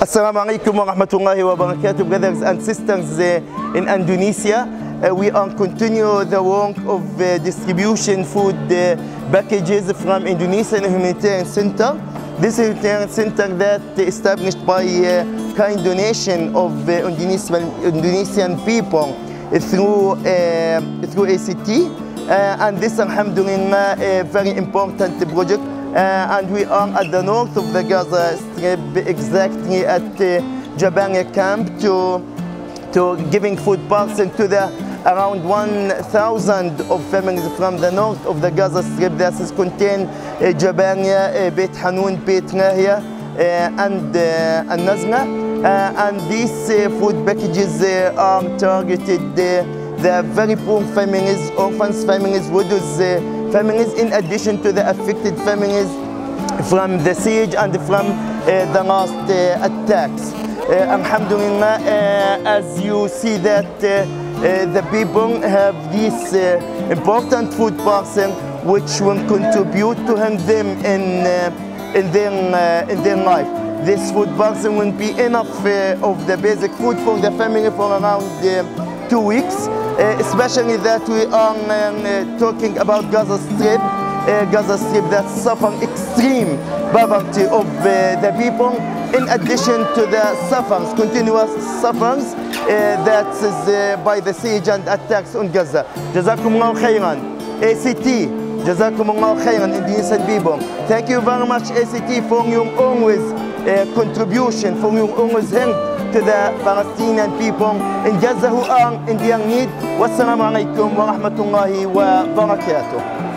Assalamu alaikum wa rahmatullahi wa barakatuh, brothers and sisters in Indonesia. We are continuing the work of distribution food packages from Indonesia Humanitarian Center. This humanitarian center that established by kind donation of Indonesian people through ACT. And this alhamdulillah a very important project. And we are at the north of the Gaza Strip, exactly at Jabalia camp, to giving food parcels to the around 1,000 of families from the north of the Gaza Strip. That is contained Jabalia, Beit Hanoun, Beit Nahia, and Nazna. And these food packages are targeted the very poor families, orphans, families, widows, families, in addition to the affected families from the siege and from the last attacks. Alhamdulillah, as you see that the people have this important food parcel which will contribute to help them in their life. This food parcel will be enough of the basic food for the family for around 2 weeks. Especially that we are talking about Gaza Strip that suffer extreme poverty of the people, in addition to the suffers, continuous suffers that is by the siege and attacks on Gaza. Jazakumullah khairan, ACT. Jazakumullah khairan, Indonesian people. Thank you very much, ACT, for your always contribution, for your always help to the Palestinian people in Gaza who are in their need. Wassalamu alaikum wa rahmatullahi wa barakatuh.